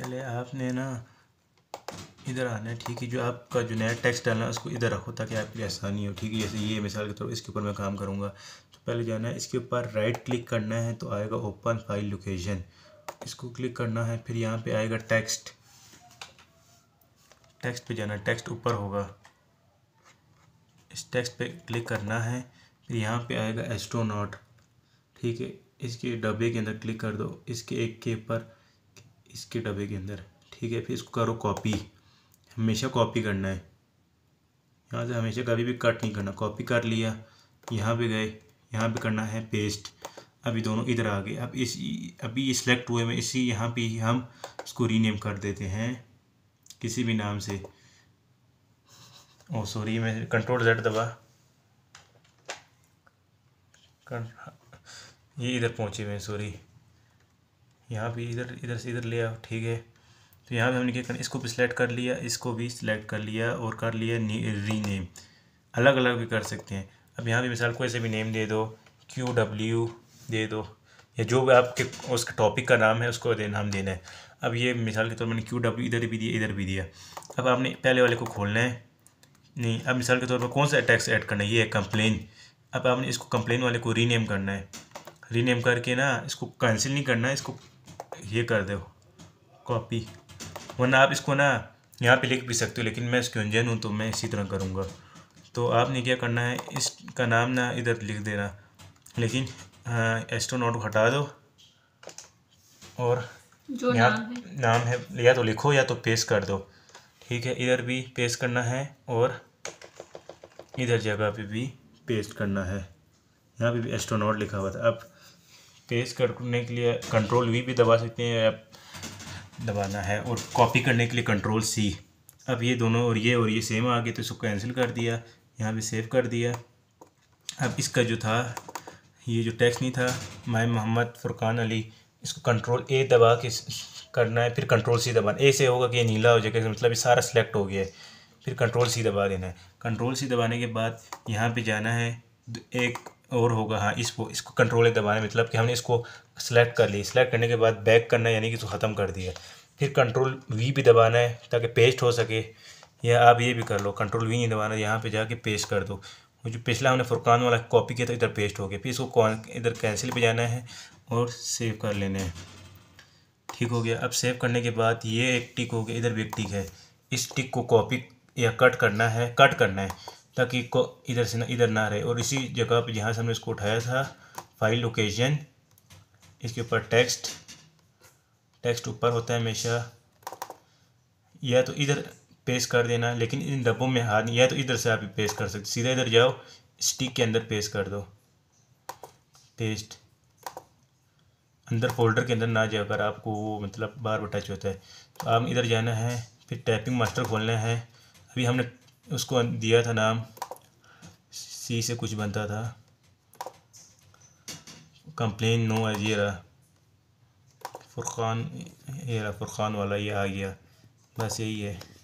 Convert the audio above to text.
पहले आपने ना इधर आना है, ठीक है। जो आपका जो नया टेक्स्ट डालना है उसको इधर रखो ताकि आपके लिए आसानी हो, ठीक है। जैसे ये मिसाल के तौर पर इसके ऊपर मैं काम करूँगा तो पहले जाना है इसके ऊपर राइट क्लिक करना है तो आएगा ओपन फाइल लोकेशन, इसको क्लिक करना है। फिर यहाँ पे आएगा टेक्स्ट, टेक्स्ट पे जाना है, टेक्स्ट ऊपर होगा, इस टेक्स्ट पे क्लिक करना है। फिर यहाँ पे आएगा एस्ट्रोनॉट, ठीक है। इसके डब्बे के अंदर क्लिक कर दो, इसके एक के ऊपर, इसके डब्बे के अंदर, ठीक है। फिर इसको करो कॉपी, हमेशा कॉपी करना है, यहाँ से हमेशा कभी भी कट नहीं करना। कॉपी कर लिया, यहाँ पे गए, यहाँ पे करना है पेस्ट। अभी दोनों इधर आ गए। अब इस अभी सिलेक्ट हुए में इसी यहाँ पे हम इसको रीनेम कर देते हैं किसी भी नाम से। ओ सॉरी, मैं कंट्रोल जेड दबा, ये इधर पहुँचे मैं, सॉरी। यहाँ पे इधर इधर से इधर ले आओ, ठीक है। तो यहाँ पे हमने क्या करना, इसको भी सिलेक्ट कर लिया, इसको भी सिलेक्ट कर लिया और कर लिया रीनेम। अलग अलग भी कर सकते हैं। अब यहाँ पे मिसाल कोई से भी नेम दे दो, QW दे दो, या जो भी आपके उसके टॉपिक का नाम है उसको नाम देना है। अब ये मिसाल के तौर पर मैंने QW इधर भी दिया, इधर भी दिया। अब आपने पहले वाले को खोलना है, नहीं। अब मिसाल के तौर पर कौन सा टैक्स ऐड करना है, ये है कंप्लेन। अब आपने इसको कंप्लेन वाले को रीनेम करना है। रीनेम करके ना इसको कैंसिल नहीं करना है, इसको ये कर दो कॉपी, वरना आप इसको ना यहाँ पे लिख भी सकते हो, लेकिन मैं इसके इंजन हूँ तो मैं इसी तरह करूँगा। तो आपने क्या करना है, इसका नाम ना इधर लिख देना, लेकिन एस्ट्रोनॉट को हटा दो और जो नाम है या तो लिखो या तो पेस्ट कर दो, ठीक है। इधर भी पेस्ट करना है और इधर जगह पे भी पेस्ट करना है। यहाँ पे भी एस्ट्रोनॉट लिखा हुआ था। अब पेस्ट करने के लिए कंट्रोल वी भी दबा सकते हैं, आप दबाना है, और कॉपी करने के लिए कंट्रोल सी। अब ये दोनों और ये सेम आ गए तो इसको कैंसिल कर दिया, यहाँ पे सेव कर दिया। अब इसका जो था ये जो टेक्स्ट नहीं था, मैं मोहम्मद फुरकान अली, इसको कंट्रोल ए दबा के करना है, फिर कंट्रोल सी दबाना। ए से होगा कि ये नीला हो जाएगा, मतलब ये सारा सिलेक्ट हो गया है। फिर कंट्रोल सी दबा देना है। कंट्रोल सी दबाने के बाद यहाँ पे जाना है, एक और होगा, हाँ, इसको कंट्रोल ए दबाना, मतलब कि हमने इसको सेलेक्ट कर लिया। सेलेक्ट करने के बाद बैक करना है, यानी कि इसको ख़त्म कर दिया। फिर कंट्रोल वी भी दबाना है ताकि पेस्ट हो सके, या आप ये भी कर लो, कंट्रोल वी नहीं दबाना, यहाँ पे जाके पेस्ट कर दो। जो पिछला हमने फुरकान वाला कॉपी किया था इधर पेस्ट हो गया। फिर इसको इधर कैंसिल पे जाना है और सेव कर लेना है, ठीक हो गया। अब सेव करने के बाद ये एक टिक हो गया, इधर भी एक टिक है। इस टिक को कॉपी या कट करना है ताकि इधर से ना इधर ना रहे, और इसी जगह पे जहाँ से हमने इसको उठाया था फाइल लोकेशन, इसके ऊपर टेक्स्ट ऊपर होता है हमेशा, या तो इधर पेस्ट कर देना, लेकिन इन डब्बों में हाथ नहीं, या तो इधर से आप पेस्ट कर सकते, सीधा इधर जाओ, स्टिक के अंदर पेस्ट कर दो, पेस्ट अंदर फोल्डर के अंदर ना जाओ, अगर आपको वो मतलब बार बार टच होता है तो आप इधर जाना है। फिर टाइपिंग मास्टर खोलना है। अभी हमने उसको दिया था नाम, सी से कुछ बनता था, कंप्लेन, नो अजीरा फुरकान, ये फुरकान वाला, ये आ गया, बस यही है।